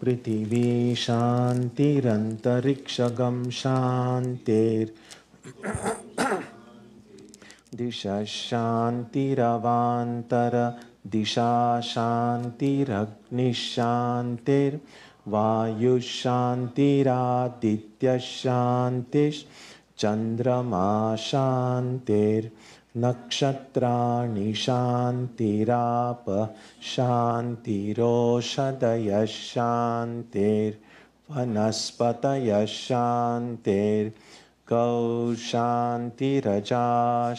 Prithvi Shantir Antarikshagam Shantir Disha Shantir Avantara Disha Shantir Agni Shantir Vayu Shantir Aditya Shantish Chandrama Shantir Nakshatrani Shantirapa Shantiro Shadaya Shantir Vanaspataya Shantir Gau Shantiraja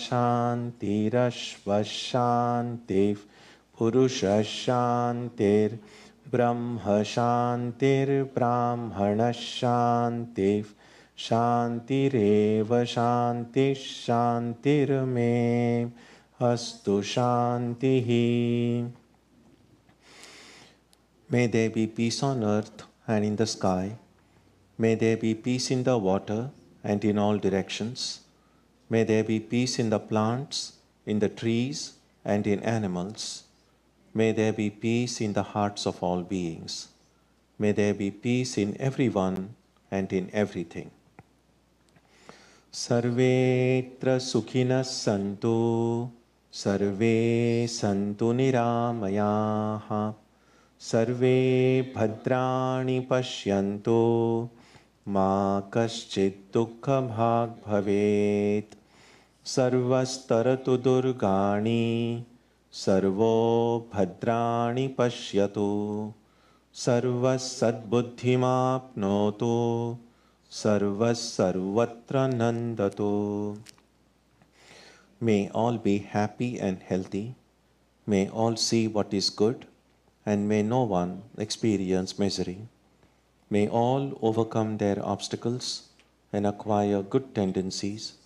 Shantirashva Shantir Purusha Shantir Brahma Shantir Brahmana Shantir Shantireva Shanti Shantir me Astu Shantihi. May there be peace on earth and in the sky. May there be peace in the water and in all directions. May there be peace in the plants, in the trees, and in animals. May there be peace in the hearts of all beings. May there be peace in everyone and in everything. Sarvetra Sukhina Santu Sarve Santu Niramayaha Sarve Bhadrani Pashyantu Ma Kaschit Dukkha Bhag Bhavet Sarvastaratu Durgani Sarvo Bhadrani Pashyatu Sarvas Sadbuddhimapnotu Sarvas Sarvatra Nandatu. May all be happy and healthy. May all see what is good, and may no one experience misery. May all overcome their obstacles and acquire good tendencies.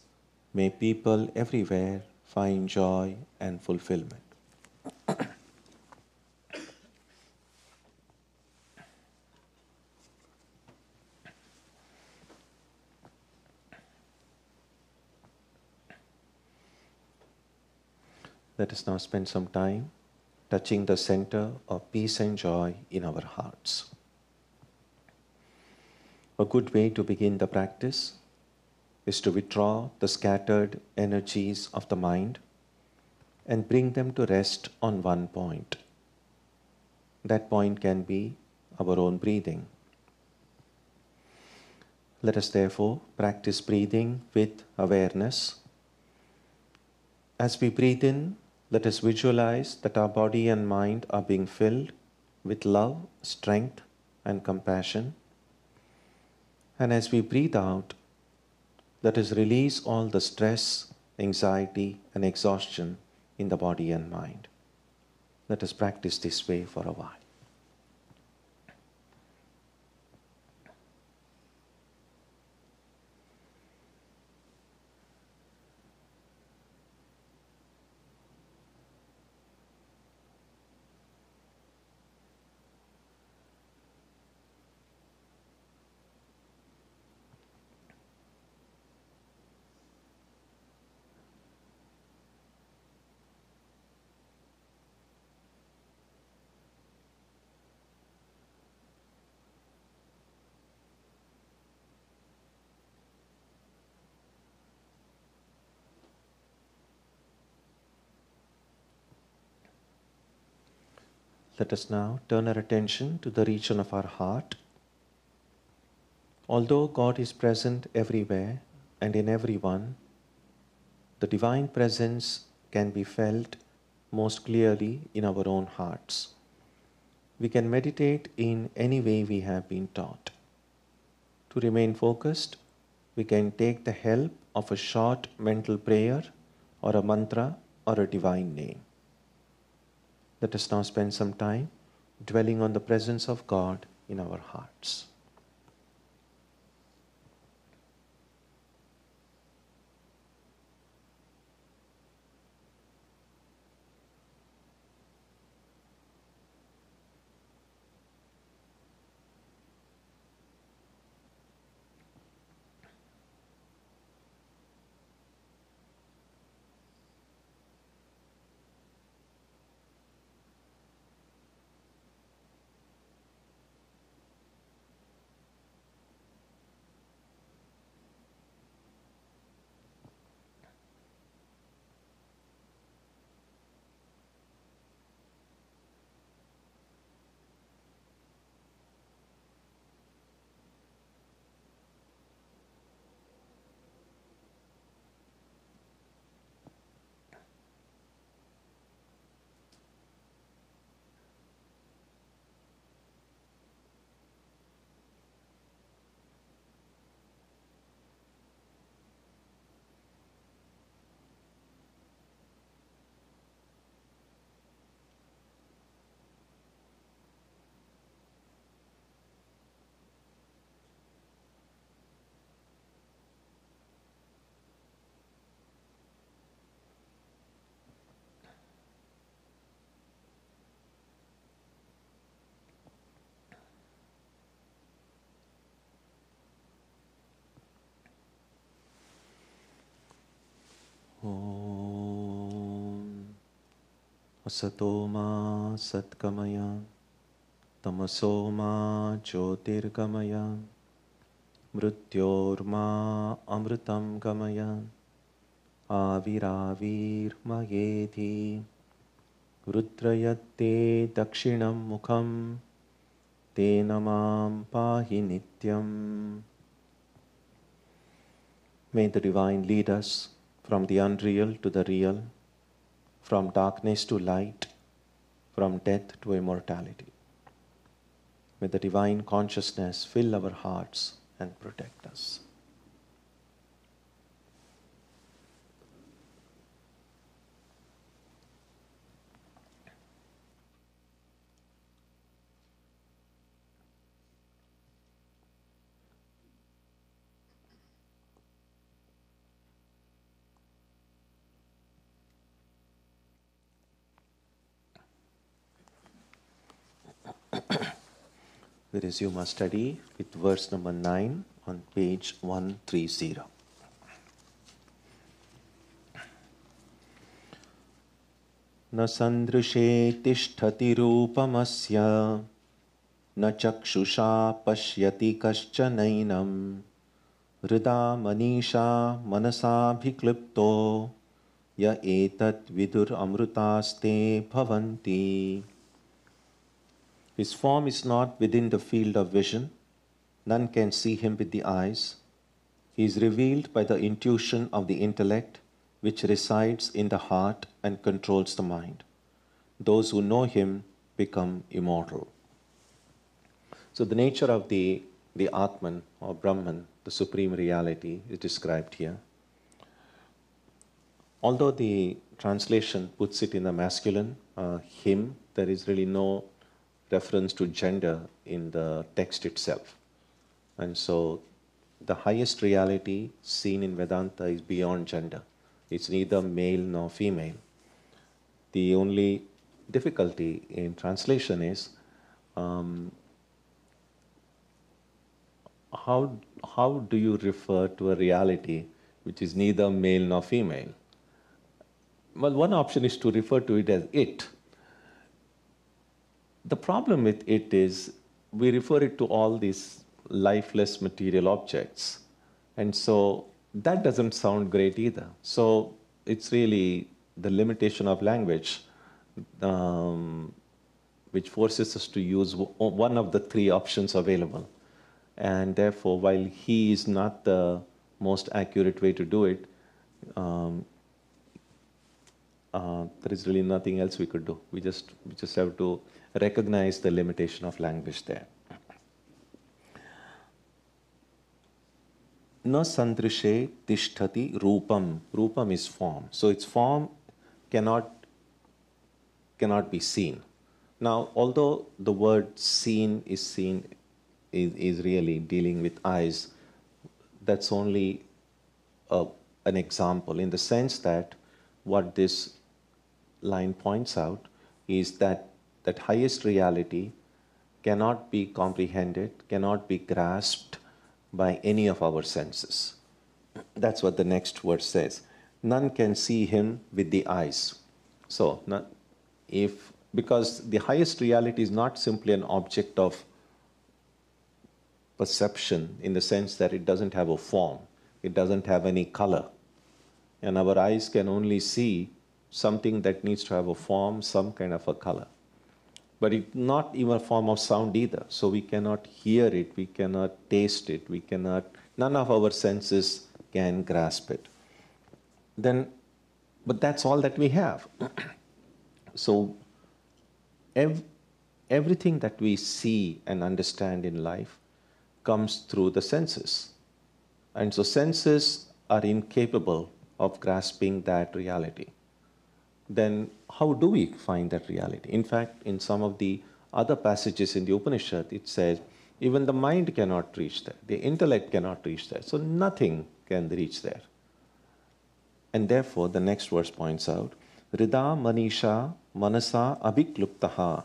May people everywhere find joy and fulfillment. Let us now spend some time touching the center of peace and joy in our hearts. A good way to begin the practice is to withdraw the scattered energies of the mind and bring them to rest on one point. That point can be our own breathing. Let us therefore practice breathing with awareness. As we breathe in, let us visualize that our body and mind are being filled with love, strength, and compassion. And as we breathe out, let us release all the stress, anxiety, and exhaustion in the body and mind. Let us practice this way for a while. Let us now turn our attention to the region of our heart. Although God is present everywhere and in everyone, the Divine Presence can be felt most clearly in our own hearts. We can meditate in any way we have been taught. To remain focused, we can take the help of a short mental prayer or a mantra or a divine name. Let us now spend some time dwelling on the presence of God in our hearts. Asato ma satkamaya, tamaso ma jyotirgamaya, mrityor ma amritam gamaya, aviravir ma yedhi, rudrayate dakshinam mukham, tenamam pahi nityam. May the divine lead us from the unreal to the real, from darkness to light, from death to immortality. May the divine consciousness fill our hearts and protect us. We resume our study with verse number 9 on page 130. Na sandrushe tishtati rupamasya, na chakshusha pashyati kaschanainam, hrida manisha manasa bhiklipto, ya etat vidur amrutaste bhavanti. His form is not within the field of vision. None can see him with the eyes. He is revealed by the intuition of the intellect, which resides in the heart and controls the mind. Those who know him become immortal. So the nature of the Atman or Brahman, the Supreme Reality, is described here. Although the translation puts it in the masculine, him, there is really no reference to gender in the text itself. And so the highest reality seen in Vedanta is beyond gender. It's neither male nor female. The only difficulty in translation is how do you refer to a reality which is neither male nor female? Well, one option is to refer to it as it. The problem with it is we refer it to all these lifeless material objects. And so that doesn't sound great either. So it's really the limitation of language which forces us to use one of the three options available. And therefore, while he is not the most accurate way to do it, there is really nothing else we could do. We just have to recognize the limitation of language there. na santrishe tishtati rupam. Rupam is form. So its form cannot be seen. Now, although the word seen is really dealing with eyes, that's only an example, in the sense that what this line points out is that that highest reality cannot be comprehended, cannot be grasped by any of our senses. That's what the next verse says. None can see him with the eyes. So, because the highest reality is not simply an object of perception, in the sense that it doesn't have a form, it doesn't have any color. And our eyes can only see something that needs to have a form, some kind of a color. But it's not even a form of sound either. So we cannot hear it, we cannot taste it, we cannot, none of our senses can grasp it. Then, but that's all that we have. So everything that we see and understand in life comes through the senses. And so senses are incapable of grasping that reality. Then how do we find that reality? In fact, in some of the other passages in the Upanishad, it says, even the mind cannot reach there, the intellect cannot reach there, so nothing can reach there. And therefore, the next verse points out, Rida Manisha Manasa Abhikluptaha.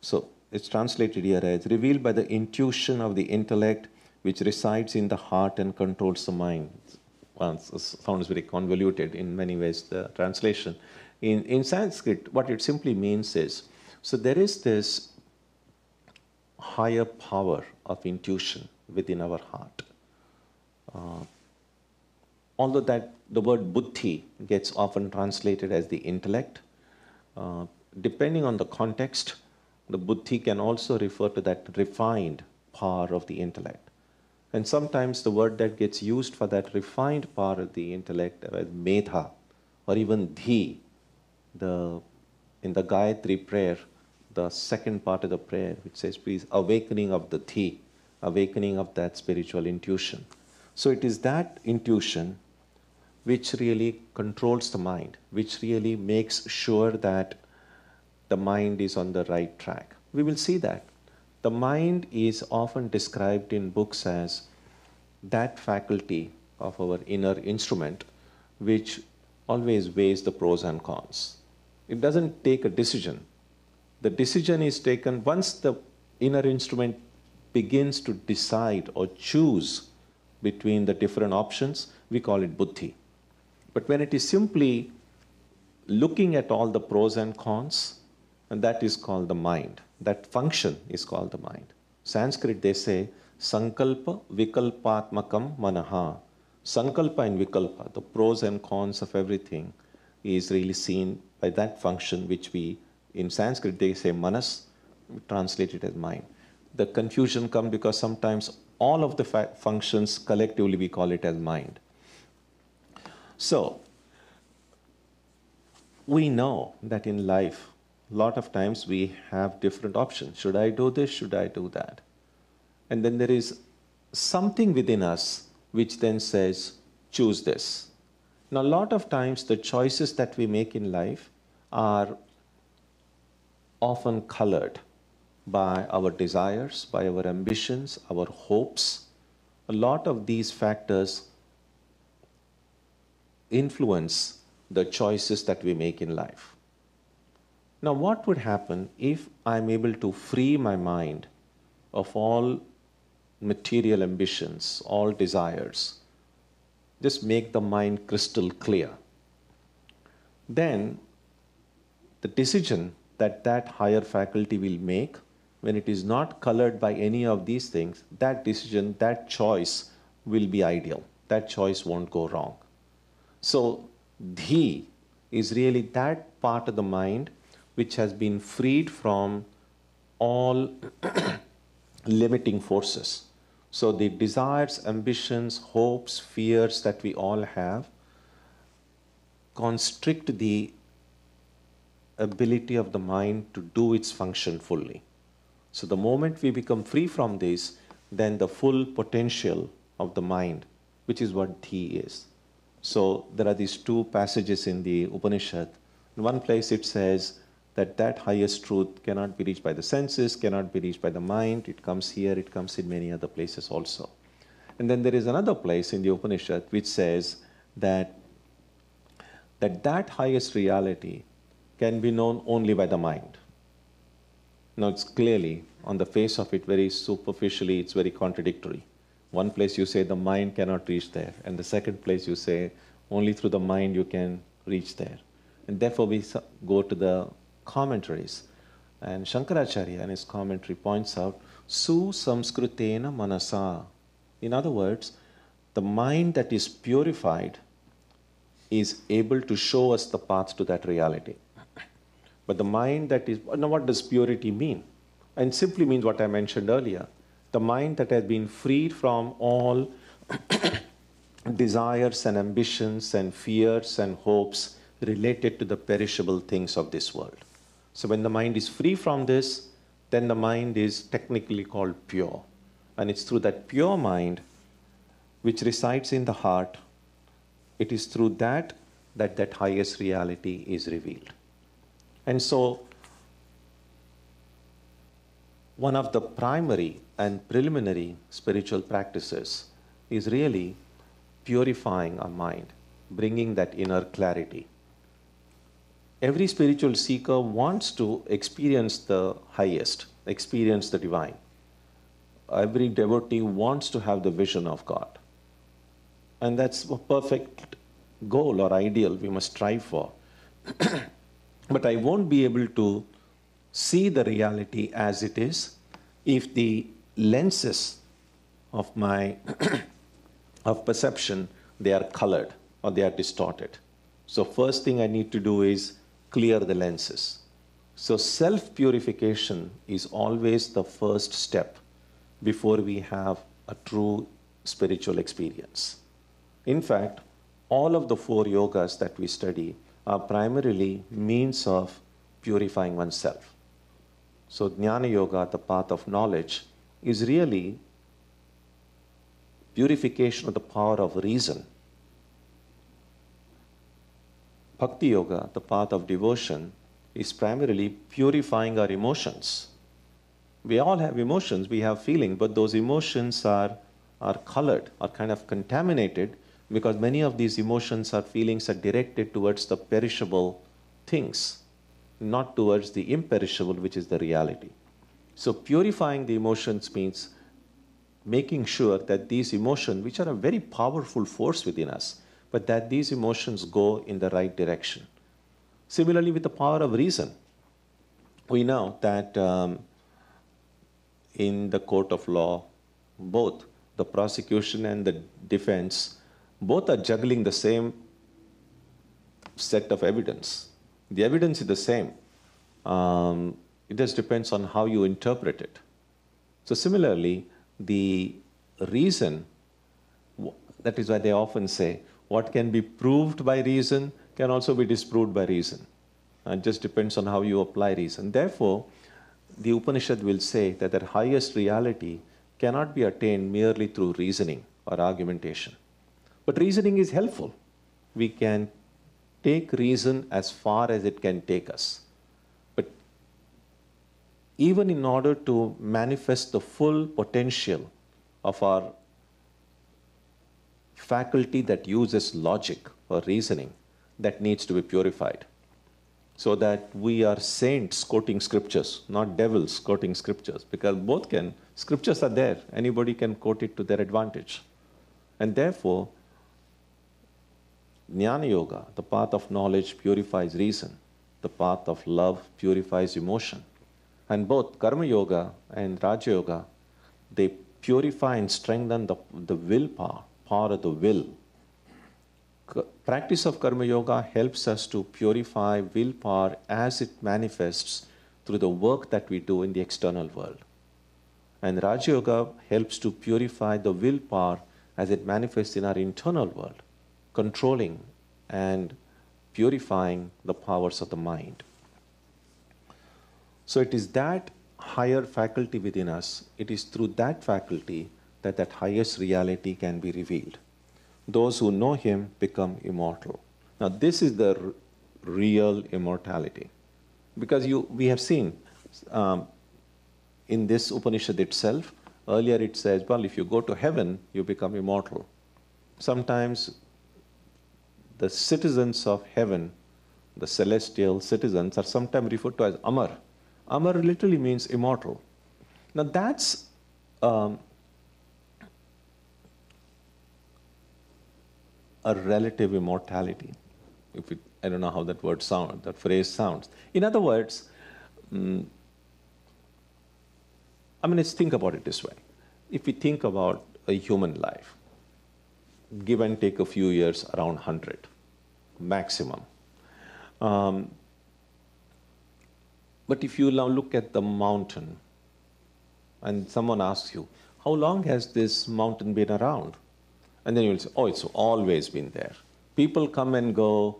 So, it's translated here as, revealed by the intuition of the intellect which resides in the heart and controls the mind. Well, it sounds very convoluted in many ways, the translation. In Sanskrit, what it simply means is, so there is this higher power of intuition within our heart. Although that the word buddhi gets often translated as the intellect, depending on the context, the buddhi can also refer to that refined power of the intellect. And sometimes the word that gets used for that refined part of the intellect is medha, or even dhi. In the Gayatri prayer, the second part of the prayer, which says, please, awakening of the dhi, awakening of that spiritual intuition. So it is that intuition which really controls the mind, which really makes sure that the mind is on the right track. We will see that. The mind is often described in books as that faculty of our inner instrument which always weighs the pros and cons. It doesn't take a decision. The decision is taken once the inner instrument begins to decide or choose between the different options, we call it buddhi. But when it is simply looking at all the pros and cons, and that is called the mind. That function is called the mind. Sanskrit, they say, sankalpa vikalpatmakam manaha. Sankalpa and vikalpa, the pros and cons of everything, is really seen by that function which we, in Sanskrit, they say manas, translated as mind. The confusion comes because sometimes all of the functions, collectively we call it as mind. So, we know that in life, a lot of times we have different options. Should I do this? Should I do that? And then there is something within us which then says, choose this. Now, a lot of times the choices that we make in life are often colored by our desires, by our ambitions, our hopes. A lot of these factors influence the choices that we make in life. Now, what would happen if I'm able to free my mind of all material ambitions, all desires, just make the mind crystal clear? Then the decision that that higher faculty will make, when it is not colored by any of these things, that decision, that choice will be ideal. That choice won't go wrong. So, dhi is really that part of the mind which has been freed from all limiting forces. So the desires, ambitions, hopes, fears that we all have constrict the ability of the mind to do its function fully. So the moment we become free from this, then the full potential of the mind which is what He is. So there are these two passages in the Upanishad. In one place it says that that highest truth cannot be reached by the senses, cannot be reached by the mind. It comes here, it comes in many other places also. And then there is another place in the Upanishad which says that that highest reality can be known only by the mind. Now it's clearly, on the face of it, very superficially, it's very contradictory. One place you say the mind cannot reach there, and the second place you say only through the mind you can reach there. And therefore we go to the commentaries. And Shankaracharya in his commentary points out, su samskrutena manasa. In other words, the mind that is purified is able to show us the path to that reality. But the mind that is... Now what does purity mean? And simply means what I mentioned earlier. The mind that has been freed from all desires and ambitions and fears and hopes related to the perishable things of this world. So when the mind is free from this, then the mind is technically called pure. And it's through that pure mind which resides in the heart, it is through that that highest reality is revealed. And so, one of the primary and preliminary spiritual practices is really purifying our mind, bringing that inner clarity. Every spiritual seeker wants to experience the highest, experience the divine. Every devotee wants to have the vision of God. And that's a perfect goal or ideal we must strive for. But I won't be able to see the reality as it is if the lenses of my perception, they are colored or they are distorted. So first thing I need to do is clear the lenses. So self-purification is always the first step before we have a true spiritual experience. In fact, all of the four yogas that we study are primarily means of purifying oneself. So Jnana Yoga, the path of knowledge, is really purification of the power of reason. Bhakti Yoga, the path of devotion, is primarily purifying our emotions. We all have emotions, we have feeling, but those emotions are colored, are kind of contaminated, because many of these emotions or feelings are directed towards the perishable things, not towards the imperishable, which is the reality. So purifying the emotions means making sure that these emotions, which are a very powerful force within us, but that these emotions go in the right direction. Similarly, with the power of reason, we know that in the court of law, both the prosecution and the defense, both are juggling the same set of evidence. The evidence is the same. It just depends on how you interpret it. So similarly, the reason, that is why they often say, what can be proved by reason can also be disproved by reason. It just depends on how you apply reason. Therefore, the Upanishad will say that the highest reality cannot be attained merely through reasoning or argumentation. But reasoning is helpful. We can take reason as far as it can take us. But even in order to manifest the full potential of our faculty that uses logic or reasoning, that needs to be purified. So that we are saints quoting scriptures, not devils quoting scriptures, because both can, scriptures are there, anybody can quote it to their advantage. And therefore, Jnana Yoga, the path of knowledge, purifies reason. The path of love purifies emotion. And both Karma Yoga and Raja Yoga, they purify and strengthen the willpower, power of the will. Practice of Karma Yoga helps us to purify willpower as it manifests through the work that we do in the external world. And Raja Yoga helps to purify the willpower as it manifests in our internal world, controlling and purifying the powers of the mind. So it is that higher faculty within us, it is through that faculty that highest reality can be revealed. Those who know him become immortal. Now this is the real immortality. Because we have seen in this Upanishad itself, earlier it says, well, if you go to heaven, you become immortal. Sometimes the citizens of heaven, the celestial citizens, are sometimes referred to as Amar. Amar literally means immortal. Now that's a relative immortality. If it, I don't know how that word sound, that phrase sounds. In other words, I mean, let's think about it this way. If we think about a human life, give and take a few years, around 100, maximum. But if you now look at the mountain, and someone asks you, how long has this mountain been around? And then you'll say, oh, it's always been there. People come and go,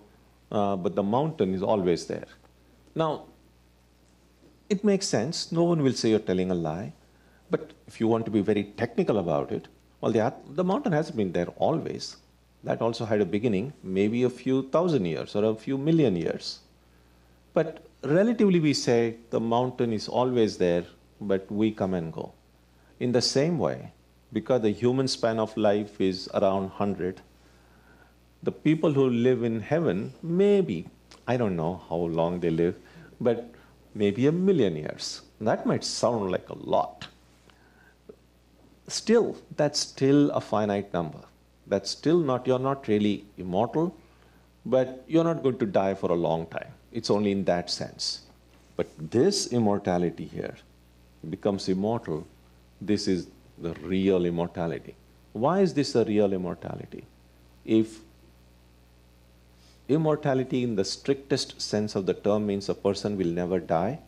but the mountain is always there. Now, it makes sense. No one will say you're telling a lie. But if you want to be very technical about it, well, the mountain hasn't been there always. That also had a beginning, maybe a few thousand years or a few million years. But relatively, we say the mountain is always there, but we come and go. In the same way, because the human span of life is around 100, the people who live in heaven, maybe, I don't know how long they live, but maybe a million years. That might sound like a lot. Still, that's still a finite number. That's still not, you're not really immortal, but you're not going to die for a long time. It's only in that sense. But this immortality here becomes immortal. This is the real immortality. Why is this a real immortality? If immortality in the strictest sense of the term means a person will never die,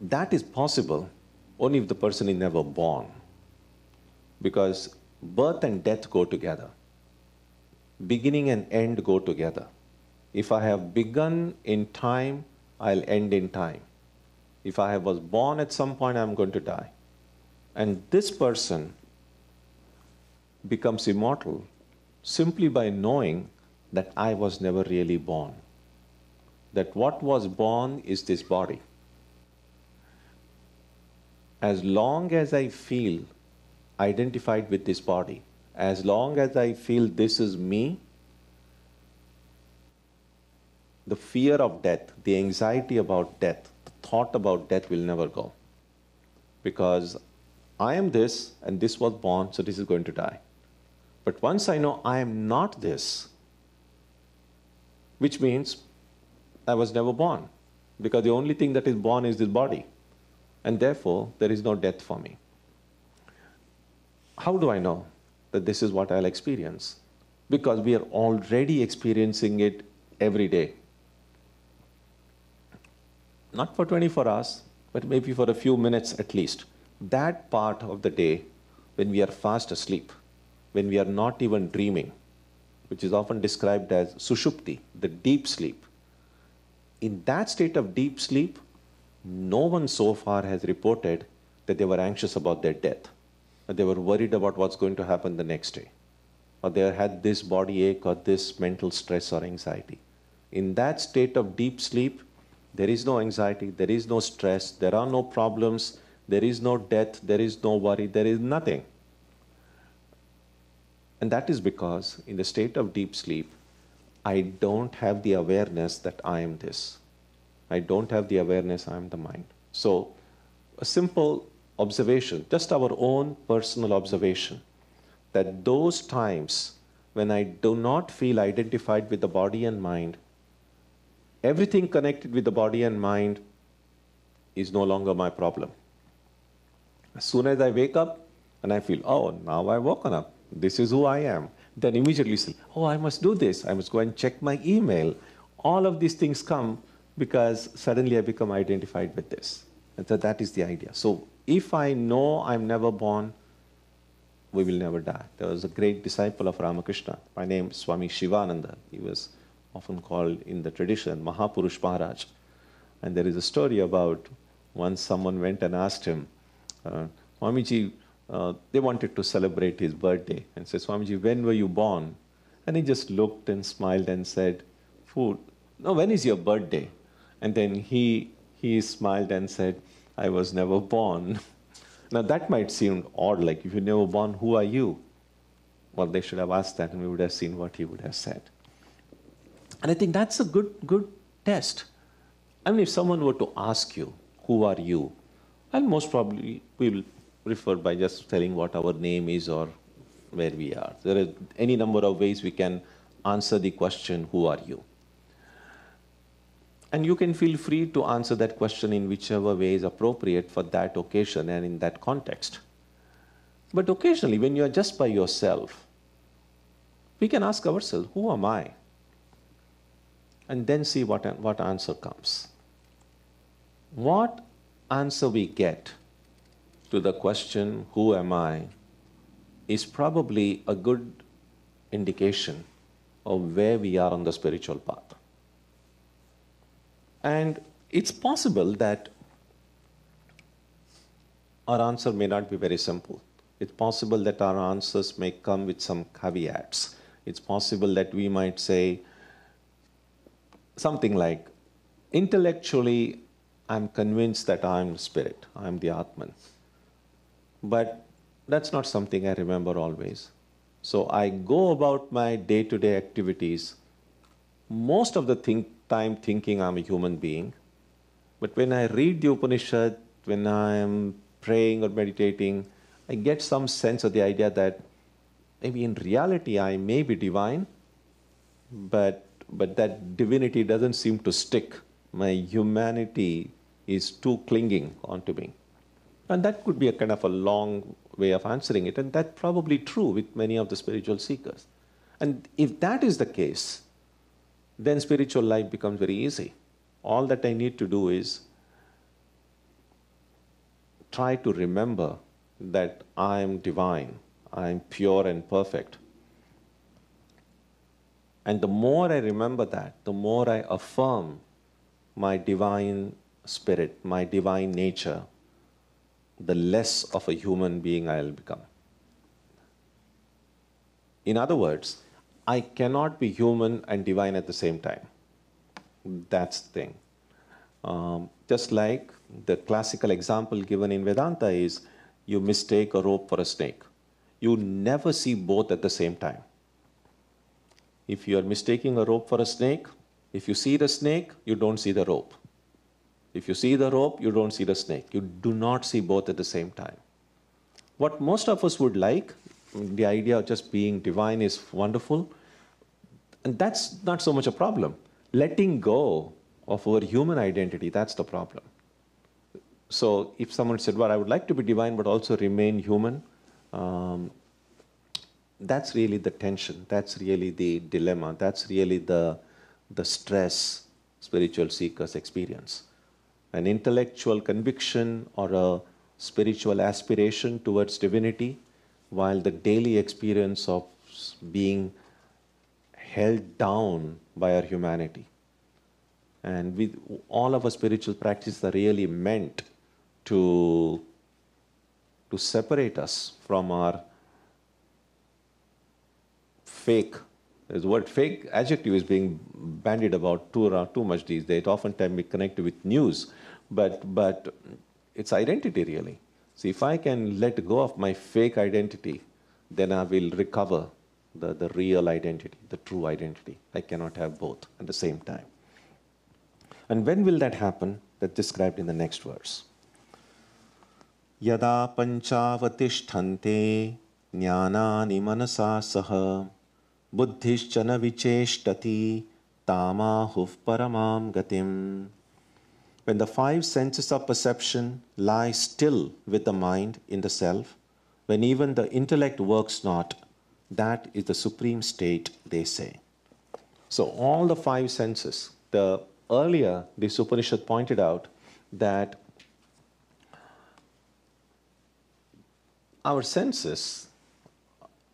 that is possible only if the person is never born. Because birth and death go together. Beginning and end go together. If I have begun in time, I'll end in time. If I was born at some point, I'm going to die. And this person becomes immortal simply by knowing that I was never really born. That what was born is this body. As long as I feel identified with this body, as long as I feel this is me, the fear of death, the anxiety about death, the thought about death will never go. Because I am this, and this was born, so this is going to die. But once I know I am not this, which means I was never born, because the only thing that is born is this body, and therefore there is no death for me. How do I know that this is what I'll experience? Because we are already experiencing it every day. Not for 24 hours, but maybe for a few minutes at least. That part of the day when we are fast asleep, when we are not even dreaming, which is often described as sushupti, the deep sleep. In that state of deep sleep, no one so far has reported that they were anxious about their death, or they were worried about what's going to happen the next day, or they had this body ache or this mental stress or anxiety. In that state of deep sleep, there is no anxiety, there is no stress, there are no problems, there is no death, there is no worry, there is nothing. And that is because in the state of deep sleep, I don't have the awareness that I am this. I don't have the awareness I am the mind. So a simple observation, just our own personal observation, that those times when I do not feel identified with the body and mind, everything connected with the body and mind is no longer my problem. As soon as I wake up and I feel, oh, now I've woken up, this is who I am, then immediately say, oh, I must do this, I must go and check my email. All of these things come because suddenly I become identified with this. And so that is the idea. So if I know I'm never born, we will never die. There was a great disciple of Ramakrishna by name Swami Shivananda. He was often called in the tradition Mahapurush Maharaj. And there is a story about once someone went and asked him, Swamiji, They wanted to celebrate his birthday and said, Swamiji, when were you born? And he just looked and smiled and said, Food. No, when is your birthday? And then he smiled and said, I was never born. Now that might seem odd, like if you're never born, who are you? Well, they should have asked that and we would have seen what he would have said. And I think that's a good test. I mean, if someone were to ask you, who are you? And most probably we'll refer by just telling what our name is or where we are. There are any number of ways we can answer the question, who are you? And you can feel free to answer that question in whichever way is appropriate for that occasion and in that context. But occasionally, when you are just by yourself, we can ask ourselves, who am I? And then see what answer comes. What answer we get to the question, who am I, is probably a good indication of where we are on the spiritual path. And it's possible that our answer may not be very simple. It's possible that our answers may come with some caveats. It's possible that we might say something like, intellectually, I'm convinced that I'm spirit, I'm the Atman. But that's not something I remember always. So I go about my day-to-day activities, most of the time thinking I'm a human being. But when I read the Upanishad, when I am praying or meditating, I get some sense of the idea that maybe in reality I may be divine, but that divinity doesn't seem to stick. My humanity is too clinging onto me. And that could be a kind of a long way of answering it, and that's probably true with many of the spiritual seekers. And if that is the case, then spiritual life becomes very easy. All that I need to do is try to remember that I am divine, I am pure and perfect. And the more I remember that, the more I affirm my divine spirit, my divine nature, the less of a human being I'll become. In other words, I cannot be human and divine at the same time. That's the thing. Just like the classical example given in Vedanta is, you mistake a rope for a snake. You never see both at the same time. If you are mistaking a rope for a snake, if you see the snake, you don't see the rope. If you see the rope, you don't see the snake. You do not see both at the same time. What most of us would like, the idea of just being divine is wonderful. And that's not so much a problem. Letting go of our human identity, that's the problem. So if someone said, well, I would like to be divine, but also remain human, that's really the tension. That's really the dilemma. That's really the stress spiritual seekers experience. An intellectual conviction or a spiritual aspiration towards divinity, while the daily experience of being held down by our humanity. And with all of our spiritual practices are really meant to separate us from our fake. There's the word fake adjective is being bandied about too much these days. It oftentimes is connected with news, but it's identity really. See, if I can let go of my fake identity, then I will recover the real identity, the true identity. I cannot have both at the same time. And when will that happen? That's described in the next verse. Yada panchavatiṣṭhante jñānāni manasā saha buddhiścana viceṣṭati tāmāhuh paramām gatim. When the five senses of perception lie still with the mind in the self, when even the intellect works not, that is the supreme state, they say. So all the five senses, earlier, the Upanishad pointed out that our senses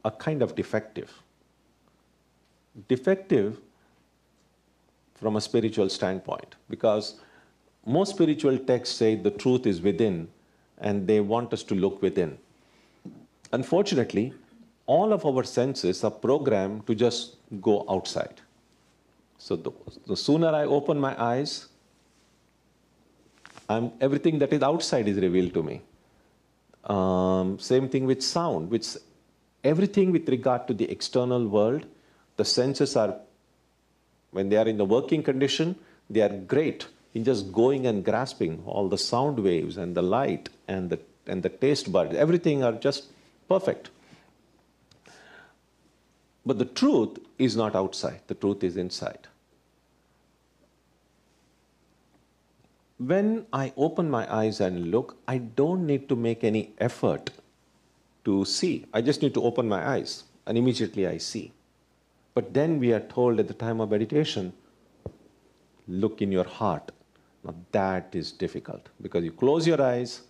are kind of defective. Defective from a spiritual standpoint, because most spiritual texts say the truth is within and they want us to look within. Unfortunately, all of our senses are programmed to just go outside. So the sooner I open my eyes, everything that is outside is revealed to me. Same thing with sound, which everything with regard to the external world, the senses are, when they are in the working condition, they are great in just going and grasping all the sound waves and the light and the taste buds. Everything are just perfect. But the truth is not outside. The truth is inside. When I open my eyes and look, I don't need to make any effort to see. I just need to open my eyes and immediately I see. But then we are told at the time of meditation, look in your heart. Now that is difficult because you close your eyes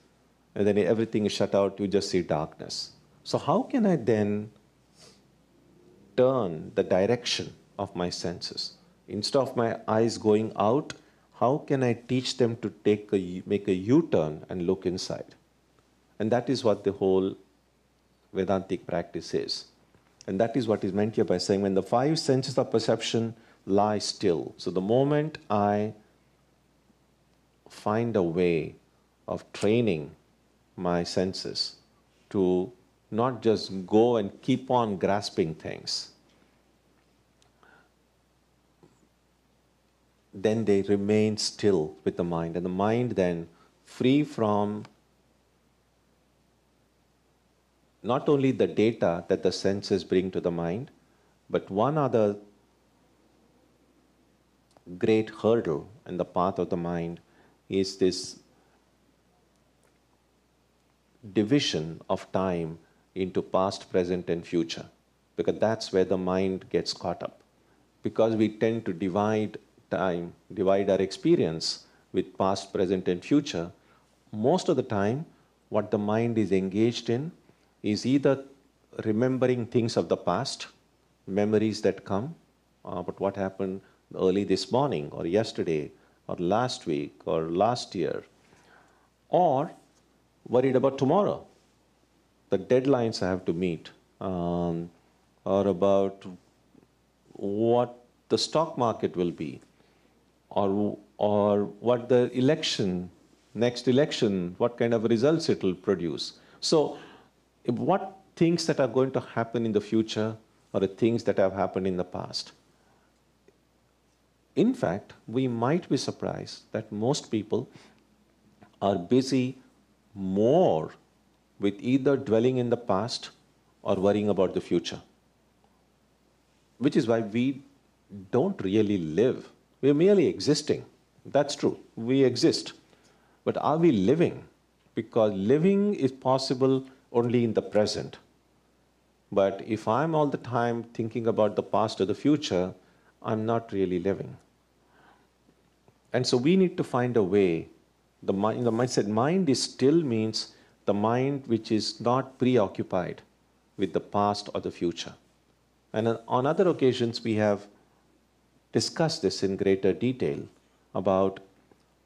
and then everything is shut out. You just see darkness. So how can I then turn the direction of my senses? Instead of my eyes going out, how can I teach them to make a U-turn and look inside? And that is what the whole Vedantic practice is. And that is what is meant here by saying when the five senses of perception lie still. So the moment I find a way of training my senses to not just go and keep on grasping things, then they remain still with the mind. And the mind then, free from not only the data that the senses bring to the mind, but one other great hurdle in the path of the mind is this division of time into past, present, and future. Because that's where the mind gets caught up. Because we tend to divide time, divide our experience with past, present, and future, most of the time what the mind is engaged in is either remembering things of the past, memories that come, but what happened early this morning or yesterday or last week or last year, or worried about tomorrow, the deadlines I have to meet, or about what the stock market will be, or what the election, next election, what kind of results it will produce. So what things that are going to happen in the future or the things that have happened in the past. In fact, we might be surprised that most people are busy more with either dwelling in the past or worrying about the future. Which is why we don't really live. We're merely existing. That's true. We exist. But are we living? Because living is possible only in the present. But if I'm all the time thinking about the past or the future, I'm not really living. And so we need to find a way. The mindset, mind is still means the mind which is not preoccupied with the past or the future. And on other occasions, we have discussed this in greater detail about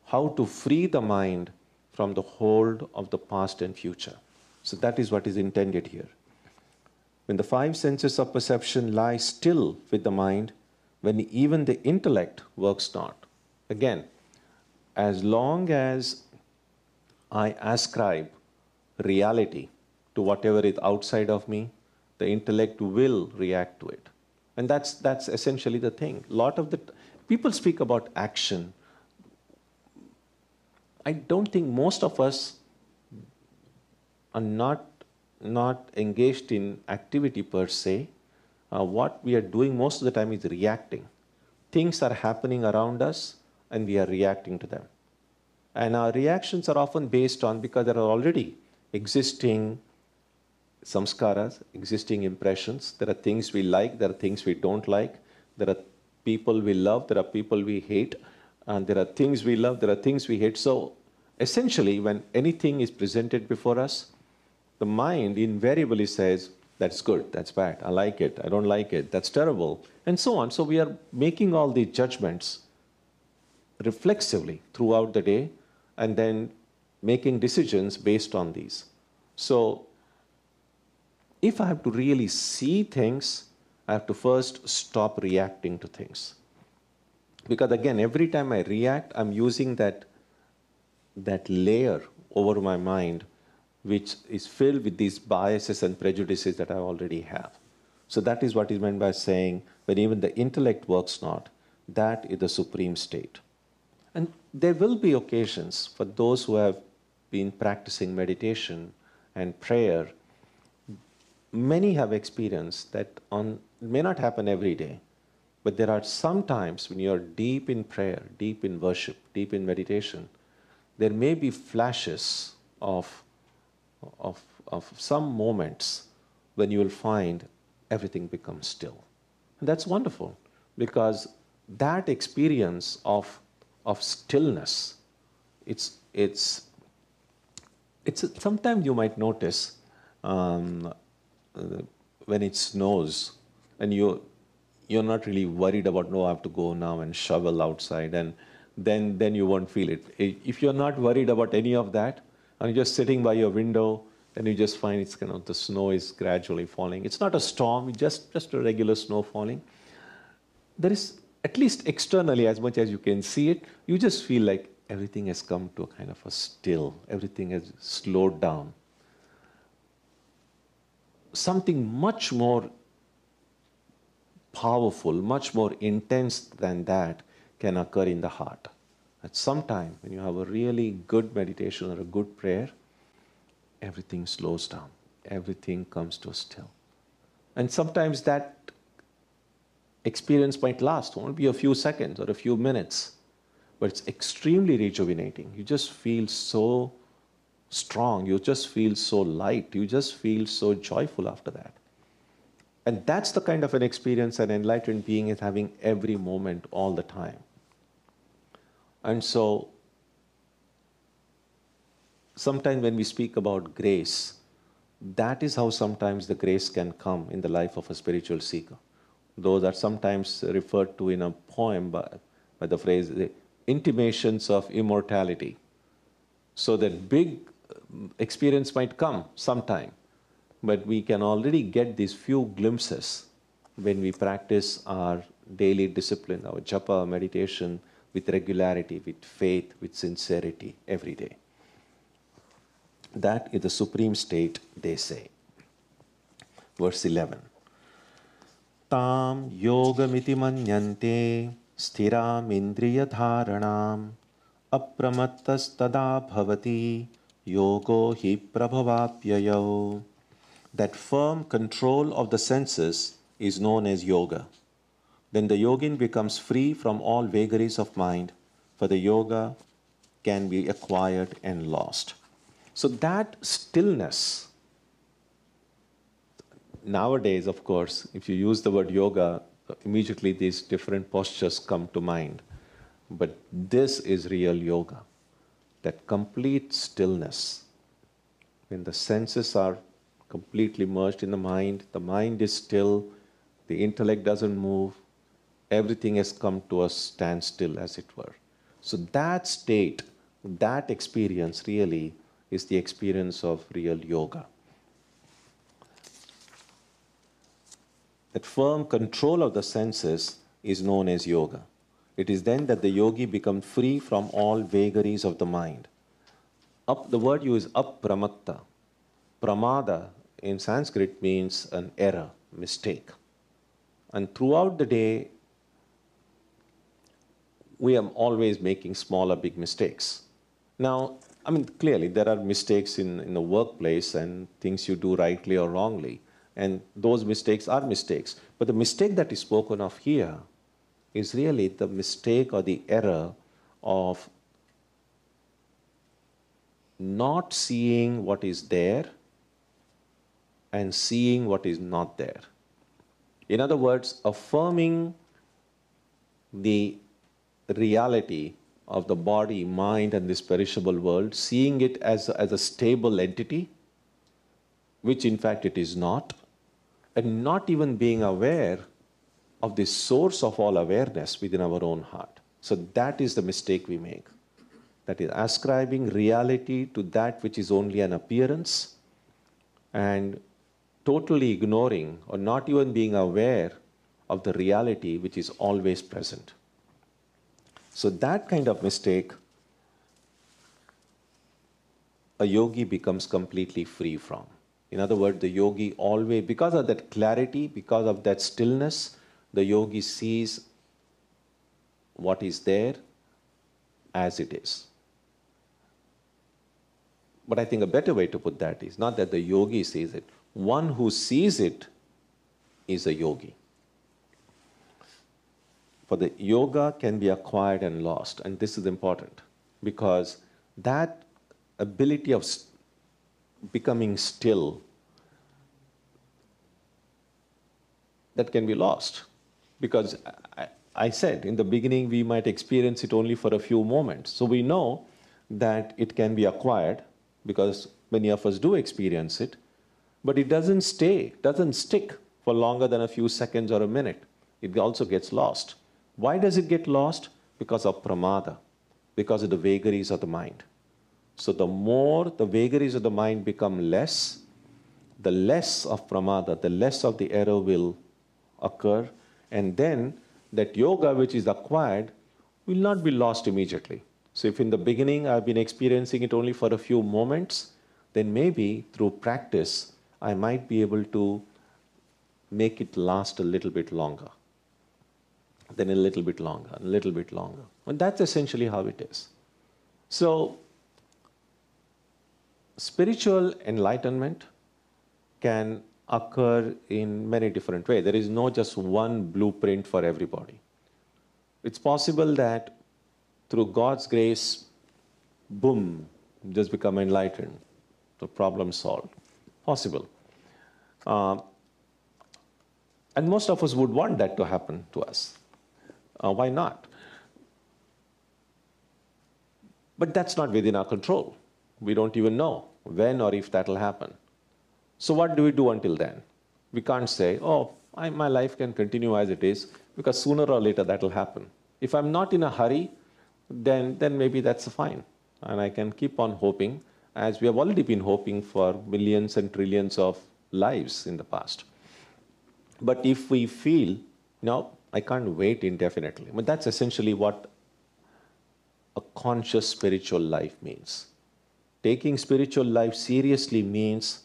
how to free the mind from the hold of the past and future. So that is what is intended here. When the five senses of perception lie still with the mind, when even the intellect works not. Again, as long as I ascribe reality to whatever is outside of me, the intellect will react to it. And that's essentially the thing. A lot of the people speak about action. I don't think most of us are not engaged in activity per se. What we are doing most of the time is reacting. Things are happening around us and we are reacting to them. And our reactions are often based on, because there are already existing samskaras, existing impressions. There are things we like, there are things we don't like. There are people we love, there are people we hate. And there are things we love, there are things we hate. So essentially, when anything is presented before us, the mind invariably says, that's good, that's bad, I like it, I don't like it, that's terrible, and so on. So we are making all these judgments reflexively throughout the day and then making decisions based on these. So if I have to really see things, I have to first stop reacting to things. Because again, every time I react, I'm using that layer over my mind, which is filled with these biases and prejudices that I already have. So that is what is meant by saying, when even the intellect works not, that is the supreme state. And there will be occasions for those who have been practicing meditation and prayer, many have experienced that it may not happen every day, but there are some times when you are deep in prayer, deep in worship, deep in meditation, there may be flashes of some moments when you will find everything becomes still. And that's wonderful, because that experience of stillness, it's sometimes you might notice when it snows and you're not really worried about, no, I have to go now and shovel outside, and then you won't feel it. If you're not worried about any of that, and you're just sitting by your window, then you just find it's kind of the snow is gradually falling. It's not a storm, it's just a regular snow falling. There is, at least externally, as much as you can see it, you just feel like everything has come to a kind of a still, everything has slowed down. Something much more powerful, much more intense than that can occur in the heart. At some time, when you have a really good meditation or a good prayer, everything slows down, everything comes to a still. And sometimes that experience might last, won't be a few seconds or a few minutes, but it's extremely rejuvenating. You just feel so strong, you just feel so light, you just feel so joyful after that. And that's the kind of an experience an enlightened being is having every moment, all the time. And so, sometimes when we speak about grace, that is how sometimes the grace can come in the life of a spiritual seeker. Those are sometimes referred to in a poem by the phrase, the intimations of immortality. So that big experience might come sometime, but we can already get these few glimpses when we practice our daily discipline, our japa, meditation, with regularity, with faith, with sincerity every day. That is the supreme state, they say. Verse 11. Tam yogamiti manyante sthiram indriya dharanam apramattas tada bhavati yogo hi prabhavapyayo. That firm control of the senses is known as yoga. Then the yogin becomes free from all vagaries of mind, for the yoga can be acquired and lost. So that stillness, nowadays, of course, if you use the word yoga, immediately these different postures come to mind. But this is real yoga, that complete stillness. When the senses are completely merged in the mind is still, the intellect doesn't move, everything has come to a standstill, as it were. So that state, that experience really is the experience of real yoga. That firm control of the senses is known as yoga. It is then that the yogi becomes free from all vagaries of the mind. The word used is apramatta. Pramada in Sanskrit means an error, mistake. And throughout the day, we are always making small or big mistakes. Now, I mean, clearly there are mistakes in the workplace and things you do rightly or wrongly. And those mistakes are mistakes. But the mistake that is spoken of here is really the mistake or the error of not seeing what is there and seeing what is not there. In other words, affirming the reality of the body, mind, and this perishable world, seeing it as a stable entity, which in fact it is not, and not even being aware of the source of all awareness within our own heart. So that is the mistake we make. That is ascribing reality to that which is only an appearance, and totally ignoring or not even being aware of the reality which is always present. So that kind of mistake, a yogi becomes completely free from. In other words, the yogi always, because of that clarity, because of that stillness, the yogi sees what is there as it is. But I think a better way to put that is not that the yogi sees it. One who sees it is a yogi. For the yoga can be acquired and lost, and this is important, because that ability of becoming still, that can be lost. Because I said in the beginning, we might experience it only for a few moments. So we know that it can be acquired, because many of us do experience it, but it doesn't stay, doesn't stick for longer than a few seconds or a minute. It also gets lost. Why does it get lost? Because of pramada, because of the vagaries of the mind. So the more the vagaries of the mind become less, the less of pramada, the less of the error will occur, and then that yoga which is acquired will not be lost immediately. So if in the beginning I've been experiencing it only for a few moments, then maybe through practice I might be able to make it last a little bit longer, then a little bit longer, a little bit longer. And that's essentially how it is. So spiritual enlightenment can occur in many different ways. There is no just one blueprint for everybody. It's possible that through God's grace, boom, just become enlightened, the problem solved. Possible. And most of us would want that to happen to us. Why not? But that's not within our control. We don't even know when or if that will happen. So what do we do until then? We can't say, oh, my life can continue as it is, because sooner or later that will happen. If I'm not in a hurry, then maybe that's fine. And I can keep on hoping, as we have already been hoping for millions and trillions of lives in the past. But if we feel, no, I can't wait indefinitely. But that's essentially what a conscious spiritual life means. Taking spiritual life seriously means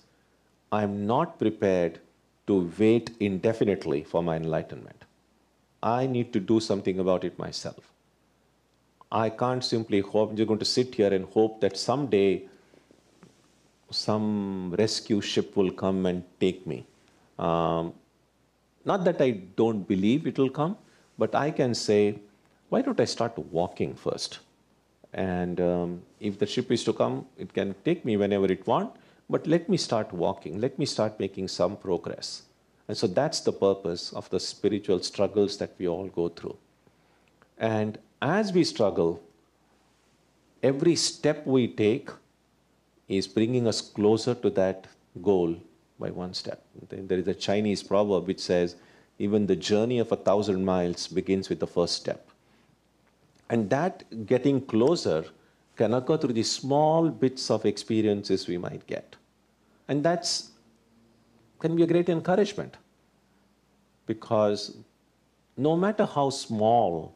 I'm not prepared to wait indefinitely for my enlightenment. I need to do something about it myself. I can't simply hope, you're going to sit here and hope that someday some rescue ship will come and take me. Not that I don't believe it will come, but I can say, why don't I start walking first? And if the ship is to come, it can take me whenever it wants, but let me start walking. Let me start making some progress. And so that's the purpose of the spiritual struggles that we all go through. And as we struggle, every step we take is bringing us closer to that goal by one step. There is a Chinese proverb which says, even the journey of 1,000 miles begins with the first step. And that getting closer can occur through the small bits of experiences we might get. And that's can be a great encouragement, because no matter how small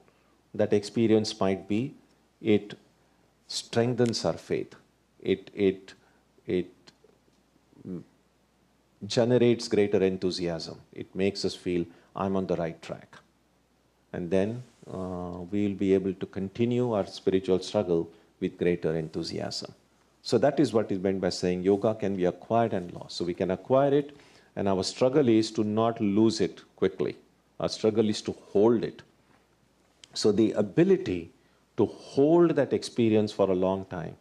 that experience might be, it strengthens our faith. It generates greater enthusiasm. It makes us feel, I'm on the right track. And then we'll be able to continue our spiritual struggle with greater enthusiasm. So that is what is meant by saying yoga can be acquired and lost. So we can acquire it, and our struggle is to not lose it quickly. Our struggle is to hold it. So the ability to hold that experience for a long time,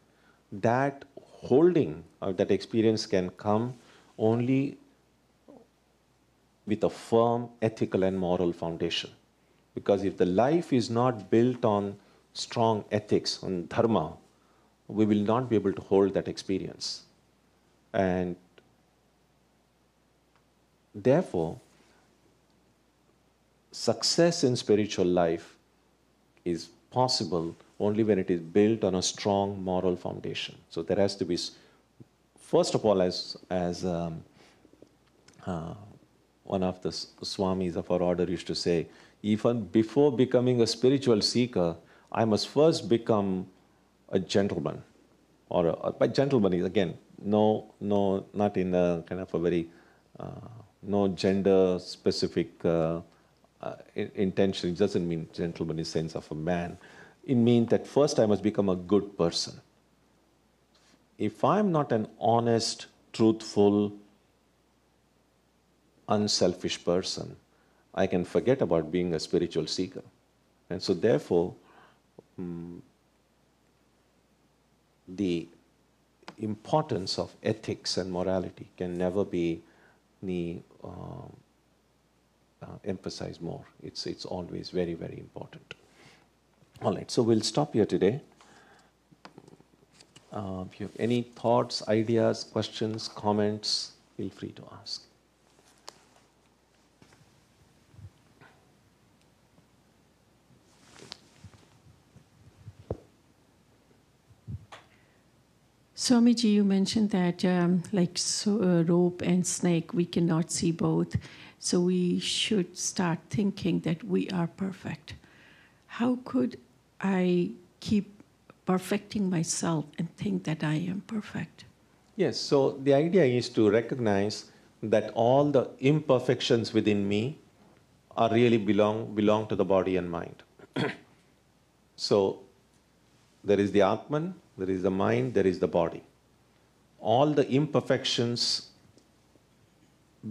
that holding of that experience can come only with a firm ethical and moral foundation. Because if the life is not built on strong ethics, on dharma, we will not be able to hold that experience. And therefore, success in spiritual life is possible only when it is built on a strong moral foundation. So there has to be, first of all, as one of the Swamis of our order used to say, even before becoming a spiritual seeker, I must first become a gentleman. Or by gentleman is again, no, not in a kind of a very, no gender specific intention. It doesn't mean gentleman in the sense of a man. It means that first I must become a good person. If I'm not an honest, truthful, unselfish person, I can forget about being a spiritual seeker. And so therefore, the importance of ethics and morality can never be emphasized more. It's always very, very important. All right, so we'll stop here today. If you have any thoughts, ideas, questions, comments, feel free to ask. Swamiji, you mentioned that rope and snake, we cannot see both. So we should start thinking that we are perfect. How could I keep perfecting myself and think that I am perfect? Yes, so the idea is to recognize that all the imperfections within me are really belong to the body and mind. So there is the Atman, there is the mind, there is the body. All the imperfections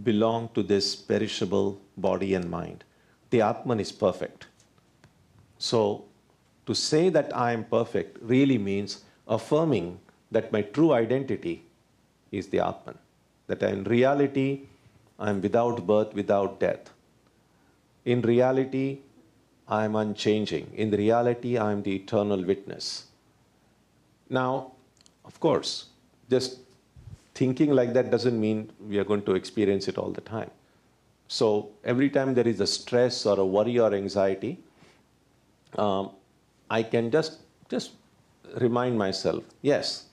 belong to this perishable body and mind. The Atman is perfect. So to say that I am perfect really means affirming that my true identity is the Atman, that in reality I am without birth, without death. In reality, I am unchanging. In reality, I am the eternal witness. Now, of course, just thinking like that doesn't mean we are going to experience it all the time. So every time there is a stress or a worry or anxiety, I can just remind myself, yes,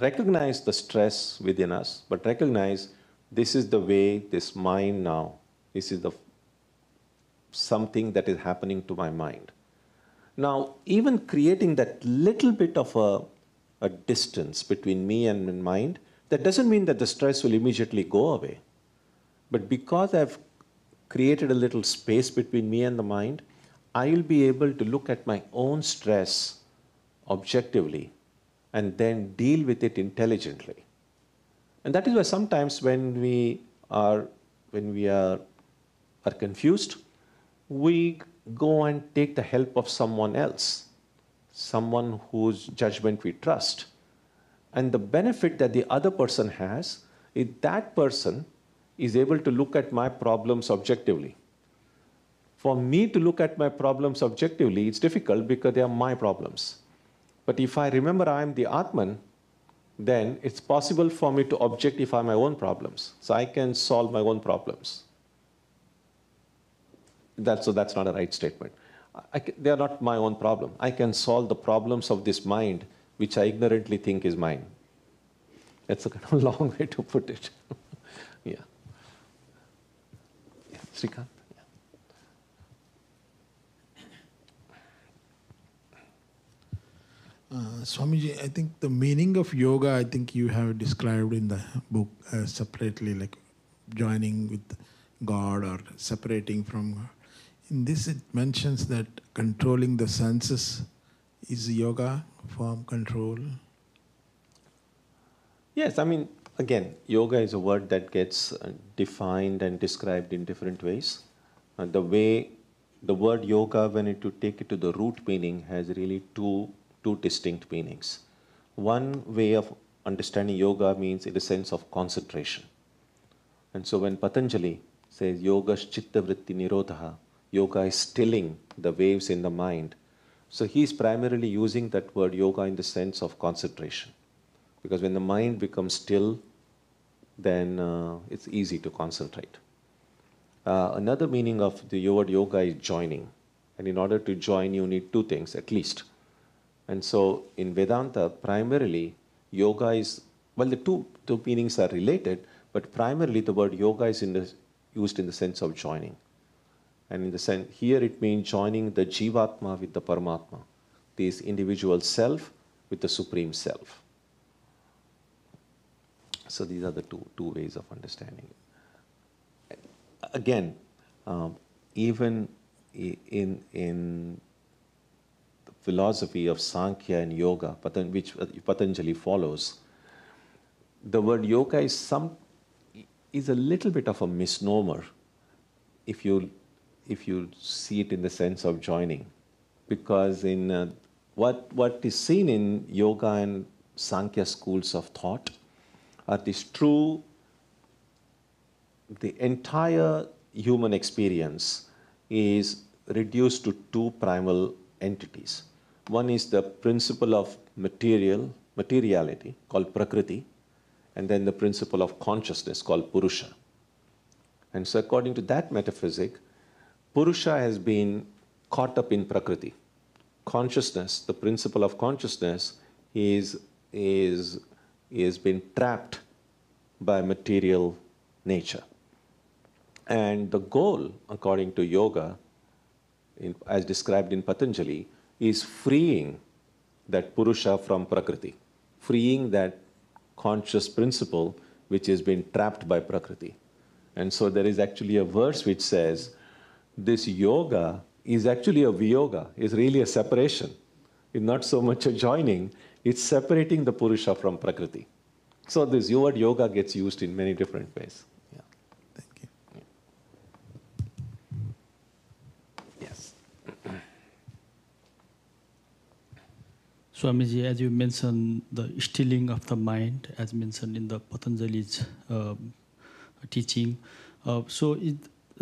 recognize the stress within us, but recognize this is the way, this mind now, this is the something that is happening to my mind. Now, even creating that little bit of a distance between me and my mind, that doesn't mean that the stress will immediately go away. But because I've created a little space between me and the mind, I will be able to look at my own stress objectively and then deal with it intelligently. And that is why sometimes when we are confused, we go and take the help of someone else, someone whose judgment we trust. And the benefit that the other person has is that person is able to look at my problems objectively. For me to look at my problems objectively, it's difficult because they are my problems. But if I remember I am the Atman, then it's possible for me to objectify my own problems. So I can solve my own problems. That's not a right statement. They are not my own problem. I can solve the problems of this mind, which I ignorantly think is mine. That's a kind of long way to put it. Yeah. Srikant? Yeah. Swamiji, I think the meaning of yoga, I think you have described in the book separately, like joining with God or separating from God. In this, it mentions that controlling the senses is yoga form control. Yes, I mean, again, yoga is a word that gets defined and described in different ways. The word yoga, when you take it to the root meaning, has really two distinct meanings. One way of understanding yoga means in the sense of concentration. And so when Patanjali says yoga chitta vritti nirodha, yoga is stilling the waves in the mind. So he's primarily using that word yoga in the sense of concentration. Because when the mind becomes still, then it's easy to concentrate. Another meaning of the word yoga is joining. And in order to join, you need two things at least. And so in Vedanta, primarily yoga is, well, the two meanings are related, But primarily the word yoga is used in the sense of joining. And in the sense, here it means joining the Jivatma with the Paramatma, this individual self with the Supreme Self. So these are the two ways of understanding it. Again, even in the philosophy of Sankhya and Yoga, which Patanjali follows, the word yoga is a little bit of a misnomer if you see it in the sense of joining, because in what is seen in yoga and Sankhya schools of thought are this true, the entire human experience is reduced to two primal entities. One is the principle of materiality called Prakriti, and then the principle of consciousness called Purusha. And so according to that metaphysic, Purusha has been caught up in Prakriti. Consciousness, the principle of consciousness, is been trapped by material nature. And the goal, according to yoga, as described in Patanjali, is freeing that Purusha from Prakriti, freeing that conscious principle which has been trapped by Prakriti. And so there is actually a verse which says, this yoga is actually a viyoga, is really a separation. It's not so much a joining, it's separating the Purusha from Prakriti. So this word yoga gets used in many different ways. Yeah. Thank you. Yeah. Yes. Swamiji, as you mentioned, the stilling of the mind, as mentioned in the Patanjali's teaching.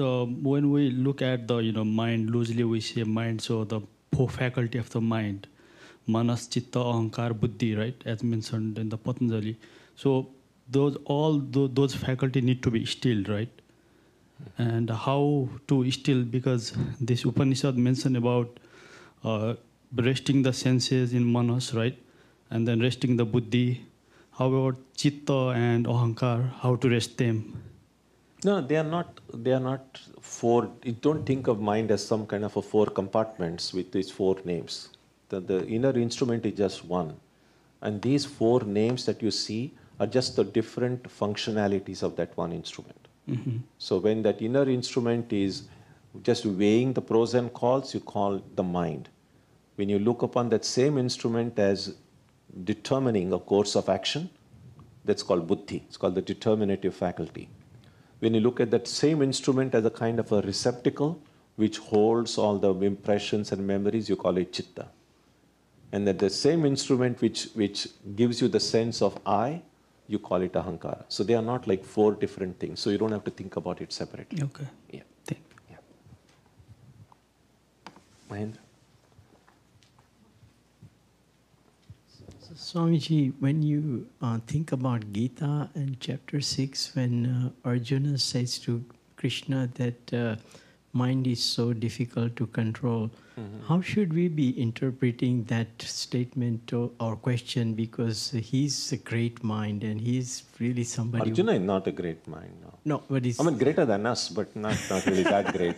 When we look at the mind, loosely we say mind, so the four faculty of the mind, manas, citta, ahankar, buddhi, right, as mentioned in the Patanjali. So those faculty need to be stilled, right? And how to still, because this Upanishad mentioned about resting the senses in manas, right, and then resting the buddhi. How about citta and ahankar, how to rest them? No, they are not four. Don't think of mind as some kind of a four compartments with these four names. The inner instrument is just one. And these four names that you see are just the different functionalities of that one instrument. Mm-hmm. So when that inner instrument is just weighing the pros and cons, you call the mind. When you look upon that same instrument as determining a course of action, that's called buddhi. It's called the determinative faculty. When you look at that same instrument as a kind of a receptacle which holds all the impressions and memories, you call it citta. And that the same instrument which gives you the sense of I, you call it ahankara. So they are not like four different things. So you don't have to think about it separately. Okay. Yeah. Thank you. Yeah. Mahendra. Swamiji, when you think about Gita and chapter 6, when Arjuna says to Krishna that mind is so difficult to control, mm-hmm. how should we be interpreting that statement or question? Because he's a great mind and he's really somebody... Arjuna is not a great mind. No, but he's... I mean, greater than us, but not really that great.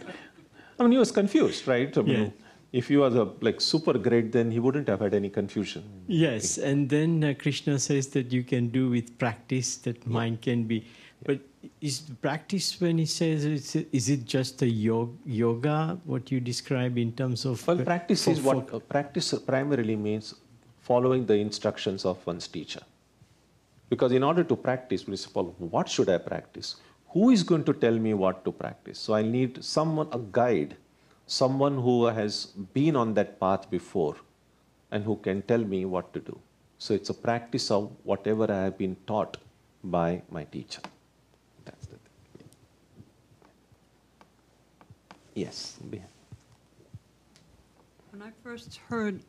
I mean, he was confused, right? I mean, yeah. If he was like super great, then he wouldn't have had any confusion. Yes, and then Krishna says that you can do with practice, that yeah. mind can be. Yeah. But is practice, when he says, is it just the yoga, what you describe in terms of... Well, practice is what... practice primarily means following the instructions of one's teacher. Because in order to practice, we follow, what should I practice? Who is going to tell me what to practice? So I need someone, a guide, someone who has been on that path before and who can tell me what to do. So it's a practice of whatever I have been taught by my teacher. That's the thing. Yes. When I first heard,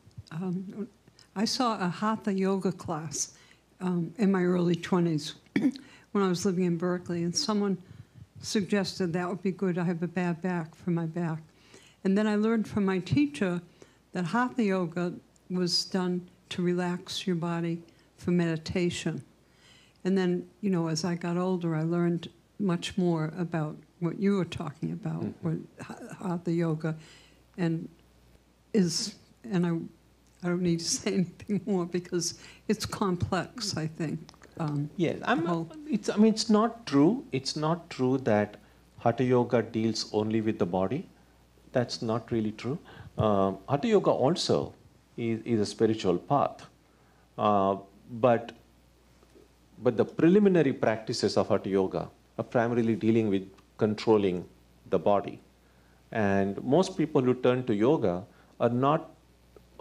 I saw a hatha yoga class in my early 20s when I was living in Berkeley, and someone suggested that would be good. I have a bad back for my back. And then I learned from my teacher that hatha yoga was done to relax your body for meditation. And then, you know, as I got older, I learned much more about what you were talking about, how the yoga and I don't need to say anything more because it's complex, I think. Yes, I mean, it's not true. It's not true that Hatha Yoga deals only with the body. That's not really true. Hatha Yoga also is a spiritual path. But the preliminary practices of Hatha Yoga are primarily dealing with controlling the body. And most people who turn to yoga are not,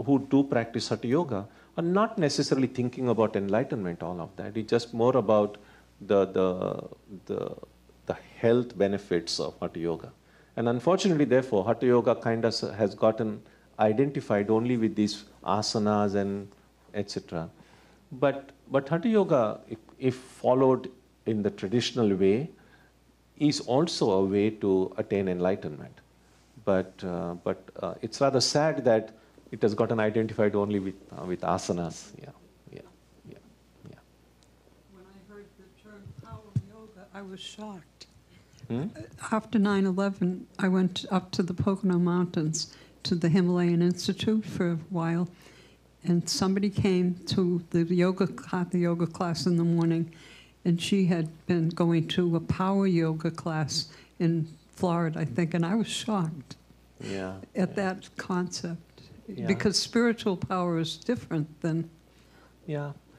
who do practice Hatha Yoga, are not necessarily thinking about enlightenment, all of that. It's just more about the health benefits of Hatha Yoga. And unfortunately, therefore, Hatha Yoga kind of has gotten identified only with these asanas and etc. But Hatha Yoga, if followed in the traditional way, is also a way to attain enlightenment. But it's rather sad that it has gotten identified only with asanas. Yeah. When I heard the term power yoga, I was shocked. After 9/11, I went up to the Pocono Mountains to the Himalayan Institute for a while, and somebody came to the yoga class in the morning, and she had been going to a power yoga class in Florida, I think, and I was shocked at that concept. Because spiritual power is different than...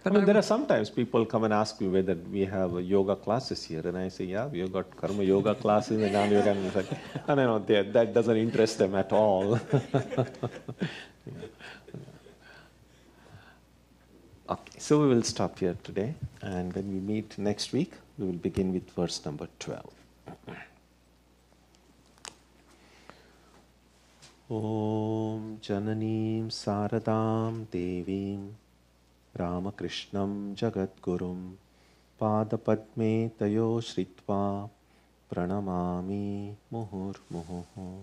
But I mean, there are sometimes people come and ask me whether we have yoga classes here, and I say, yeah, we've got karma yoga classes and jnana yoga, and it's like, I don't know, that doesn't interest them at all. Okay, so we will stop here today, and when we meet next week, we will begin with verse number 12. Om Jananim Saradam Devim Ramakrishnam Jagadgurum Padapadme Tayo Shritva Pranamami Muhurmuhu.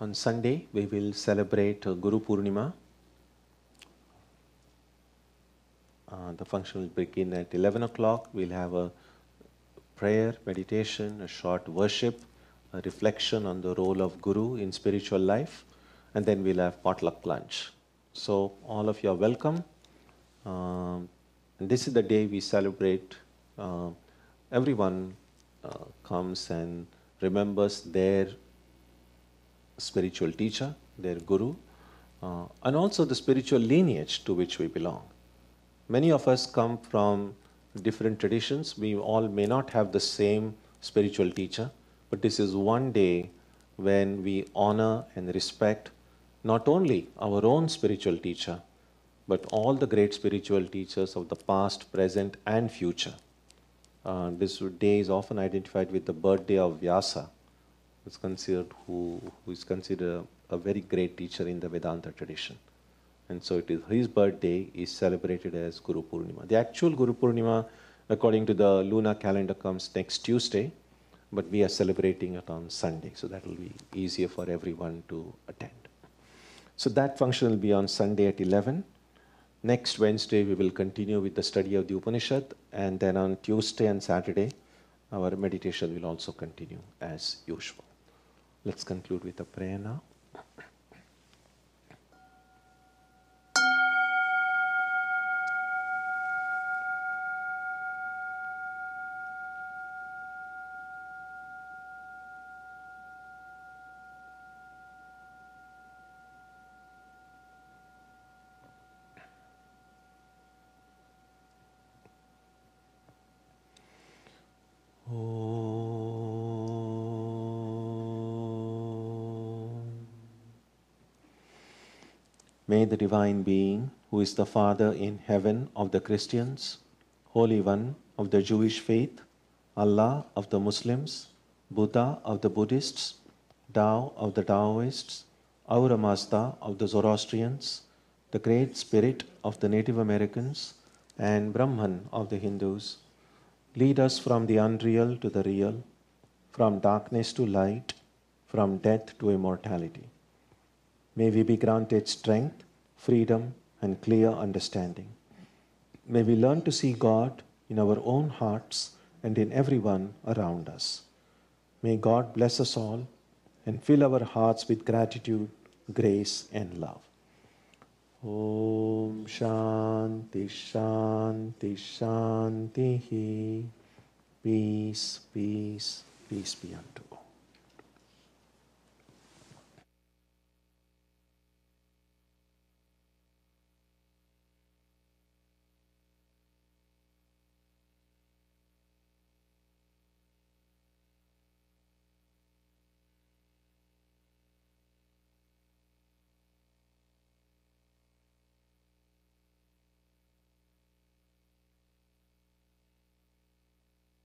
On Sunday, we will celebrate Guru Purnima. The function will begin at 11 o'clock. We'll have a prayer, meditation, a short worship, a reflection on the role of Guru in spiritual life, and then we'll have potluck lunch. So all of you are welcome. And this is the day we celebrate. Everyone comes and remembers their spiritual teacher, their guru, and also the spiritual lineage to which we belong. Many of us come from different traditions. We all may not have the same spiritual teacher, but this is one day when we honor and respect not only our own spiritual teacher, but all the great spiritual teachers of the past, present, and future. This day is often identified with the birthday of Vyasa, who is considered a very great teacher in the Vedanta tradition. And so it is, his birthday is celebrated as Guru Purnima. The actual Guru Purnima, according to the lunar calendar, comes next Tuesday, but we are celebrating it on Sunday, so that will be easier for everyone to attend. So that function will be on Sunday at 11. Next Wednesday, we will continue with the study of the Upanishad, and then on Tuesday and Saturday, our meditation will also continue as usual. Let's conclude with a prayer now. May the Divine Being, who is the Father in heaven of the Christians, Holy One of the Jewish faith, Allah of the Muslims, Buddha of the Buddhists, Tao of the Taoists, Aura Mazda of the Zoroastrians, the Great Spirit of the Native Americans, and Brahman of the Hindus, Lead us from the unreal to the real, from darkness to light, from death to immortality. May we be granted strength, freedom, and clear understanding. May we learn to see God in our own hearts and in everyone around us. May God bless us all and fill our hearts with gratitude, grace, and love. Om Shanti Shanti Shanti. Peace, peace, peace be unto all.